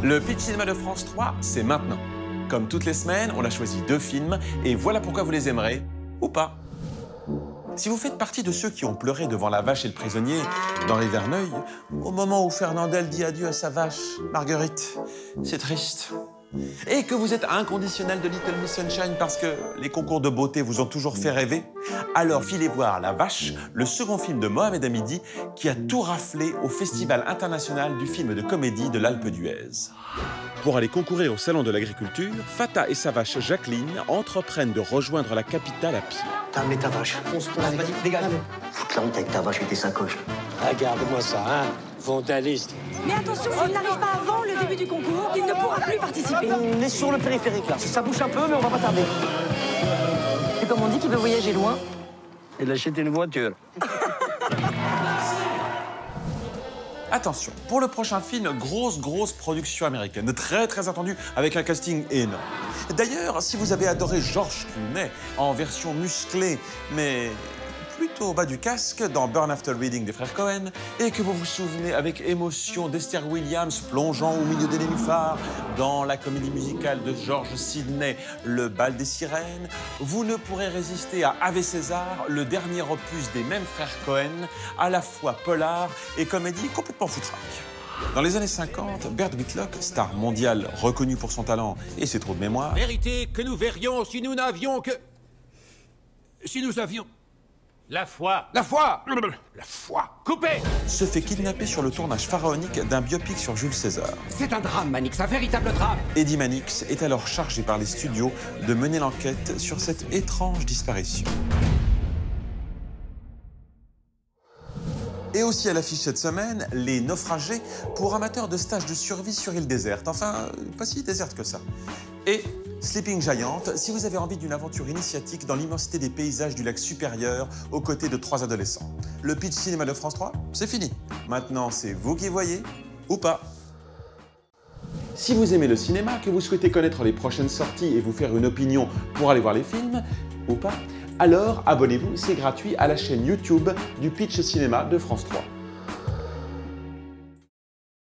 Le Pitch Cinéma de France 3, c'est maintenant. Comme toutes les semaines, on a choisi 2 films et voilà pourquoi vous les aimerez, ou pas. Si vous faites partie de ceux qui ont pleuré devant La Vache et le prisonnier dans les Verneuil, au moment où Fernandel dit adieu à sa vache, Marguerite, c'est triste. Et que vous êtes inconditionnel de Little Miss Sunshine parce que les concours de beauté vous ont toujours fait rêver, alors filez voir La Vache, le second film de Mohamed Hamidi qui a tout raflé au Festival International du film de comédie de l'Alpe d'Huez. Pour aller concourir au Salon de l'Agriculture, Fata et sa vache Jacqueline entreprennent de rejoindre la capitale à pied. T'as amené ta vache. On se pose pas dit, dégage. Foutre la honte avec ta vache et tes sacoches. Regarde-moi ça, hein, vandaliste. Mais attention, s'il n'arrive pas avant le début du concours, il ne pourra plus participer. On est sur le périphérique, là. Ça bouge un peu, mais on va pas tarder. Et comme on dit qu'il peut voyager loin. Et d'acheter une voiture. Attention, pour le prochain film, grosse production américaine, très attendue, avec un casting énorme. D'ailleurs, si vous avez adoré George Clooney en version musclée, mais plutôt au bas du casque, dans Burn After Reading des Frères Coen, et que vous vous souvenez avec émotion d'Esther Williams plongeant au milieu des nénuphars, dans la comédie musicale de George Sidney, Le bal des sirènes, vous ne pourrez résister à Ave César, le dernier opus des mêmes frères Coen, à la fois polar et comédie complètement foutraque. Dans les années 50, Bert Whitlock, star mondiale reconnue pour son talent et ses trous de mémoire... Vérité que nous verrions si nous n'avions que... Si nous avions... La foi. La foi. La foi. Coupé. Se fait kidnapper sur le tournage pharaonique d'un biopic sur Jules César. C'est un drame, Manix, un véritable drame. Eddie Manix est alors chargé par les studios de mener l'enquête sur cette étrange disparition. Et aussi à l'affiche cette semaine, Les Naufragés, pour amateurs de stages de survie sur île déserte. Enfin, pas si déserte que ça. Et Sleeping Giant, si vous avez envie d'une aventure initiatique dans l'immensité des paysages du lac supérieur aux côtés de 3 adolescents. Le Pitch Cinéma de France 3, c'est fini. Maintenant, c'est vous qui voyez, ou pas. Si vous aimez le cinéma, que vous souhaitez connaître les prochaines sorties et vous faire une opinion pour aller voir les films, ou pas, alors abonnez-vous, c'est gratuit, à la chaîne YouTube du Pitch Cinéma de France 3.